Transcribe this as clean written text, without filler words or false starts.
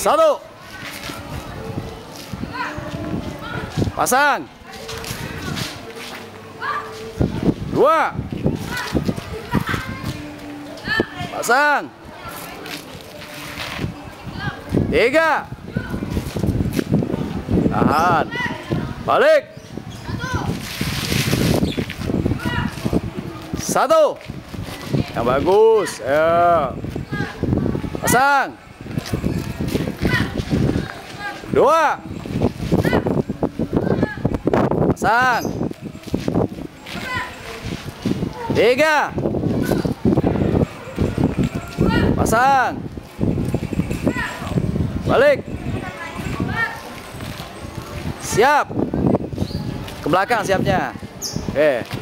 Satu. Pasang. Dua. Pasang. Tiga. Tahan. Balik. Satu. Yang bagus. Ya. Pasang. Dua. Pasang. Tiga. Pasang. Balik. Siap. Ke belakang siapnya. Oke.